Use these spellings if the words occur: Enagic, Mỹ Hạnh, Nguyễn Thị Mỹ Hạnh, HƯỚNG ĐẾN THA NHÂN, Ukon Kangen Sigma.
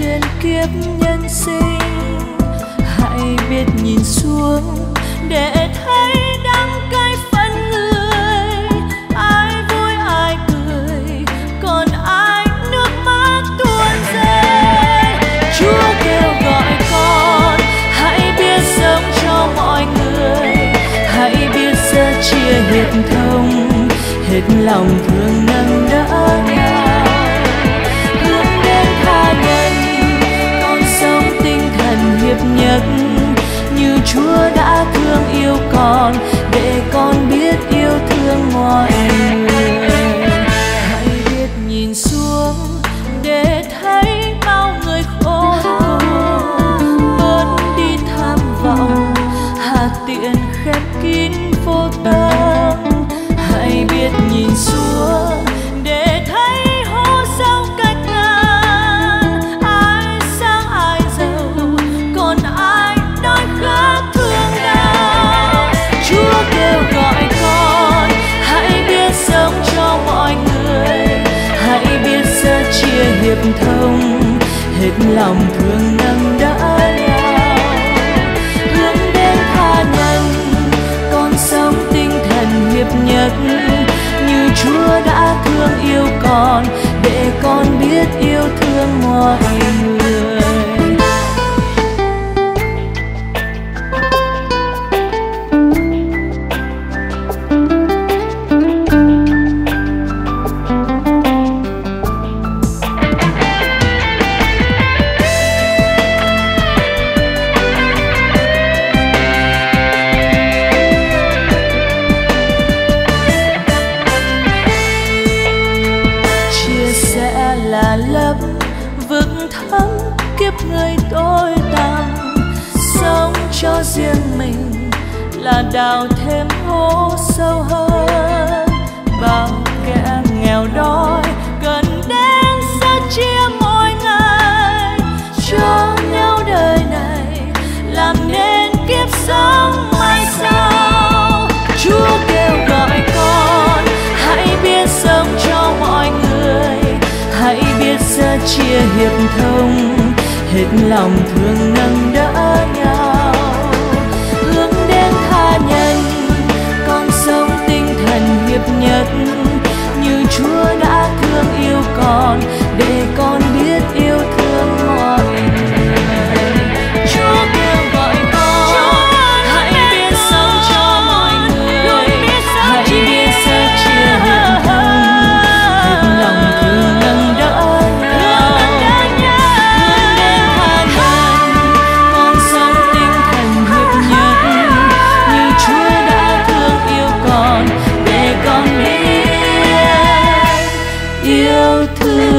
trên kiếp nhân sinh. Hãy biết nhìn xuống để thấy đắng cay phận người. Ai vui ai cười, còn ai nước mắt tuôn rơi. Chúa kêu gọi con hãy biết sống cho mọi người. Hãy biết sẻ chia hết thông, hết lòng thương nâng đỡ nhau. Hướng đến tha nhân, con sống tinh thần hiệp nhất, như Chúa đã thương yêu con, để con biết yêu thương mọi người. Hãy biết nhìn xuống để thấy bao người khổ, bớt đi tham vọng, hà tiện khép kín vô tâm. Hãy biết nhìn xuống để thấy hố sâu cách ngàn. Ai sang ai giàu, còn ai đói khát thương đau. Chúa kêu gọi con hãy biết sống cho mọi người. Hãy biết sẻ chia hiệp thông, hết lòng thương nâng đỡ nhau. Hướng đến tha nhân, con sống tinh thần hiệp nhất, như Chúa đã thương yêu con, để con biết yêu thương mọi người. Riêng mình là đào thêm hố sâu hơn, bao kẻ nghèo đói cần đến sẻ chia mỗi ngày. Cho nhau đời này làm nên kiếp sống mai sau. Chúa kêu gọi con hãy biết sống cho mọi người. Hãy biết sẻ chia hiệp thông, hết lòng thương nâng đỡ nhau. Nhất, như Chúa đã thương yêu con, để con biết yêu thương mọi người. Chúa kêu gọi con hãy biết sống cho mọi người. Hãy biết sẻ chia hiệp thông, hết lòng thương nâng đỡ nhau. Hướng đến tha nhân, con sống tinh thần hiệp nhất, như Chúa đã thương yêu con, để con biết yêu thương.